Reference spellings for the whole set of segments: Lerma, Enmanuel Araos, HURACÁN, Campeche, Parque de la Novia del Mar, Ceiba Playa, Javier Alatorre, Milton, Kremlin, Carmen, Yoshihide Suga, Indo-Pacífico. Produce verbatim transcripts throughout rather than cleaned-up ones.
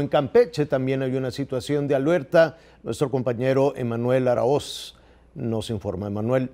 En Campeche también hay una situación de alerta. Nuestro compañero Enmanuel Araos nos informa. Enmanuel.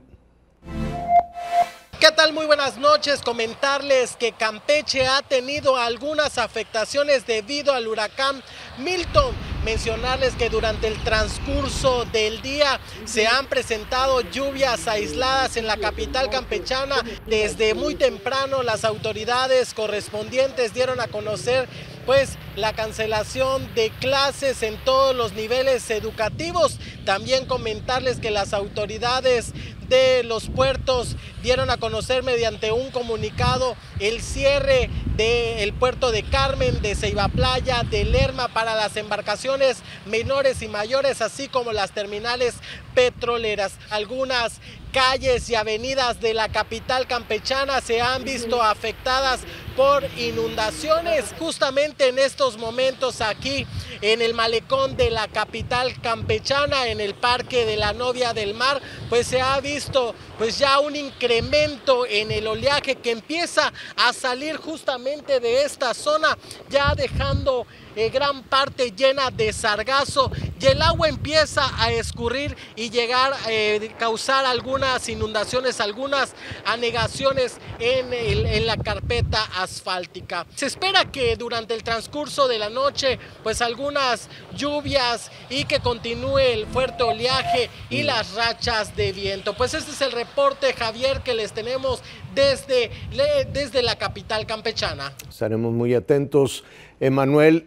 ¿Qué tal? Muy buenas noches. Comentarles que Campeche ha tenido algunas afectaciones debido al huracán Milton. Mencionarles que durante el transcurso del día se han presentado lluvias aisladas en la capital campechana. Desde muy temprano las autoridades correspondientes dieron a conocer pues la cancelación de clases en todos los niveles educativos. También comentarles que las autoridades de los puertos dieron a conocer mediante un comunicado el cierre del puerto de Carmen, de Ceiba Playa, de Lerma para las embarcaciones menores y mayores, así como las terminales petroleras. Algunas calles y avenidas de la capital campechana se han visto afectadas por inundaciones. Justamente en estos momentos aquí en el malecón de la capital campechana, en el Parque de la Novia del Mar, pues se ha visto pues ya un incremento en el oleaje que empieza a salir justamente de esta zona, ya dejando eh, gran parte llena de sargazo, y el agua empieza a escurrir y llegar a eh, causar algunas inundaciones, algunas anegaciones en, el, en la carpeta asfáltica. Se espera que durante el transcurso de la noche pues algunas lluvias y que continúe el fuerte oleaje y las rachas de viento. Pues este es el reporte, Javier, que les tenemos desde, desde la capital campechana. Estaremos muy atentos, Enmanuel.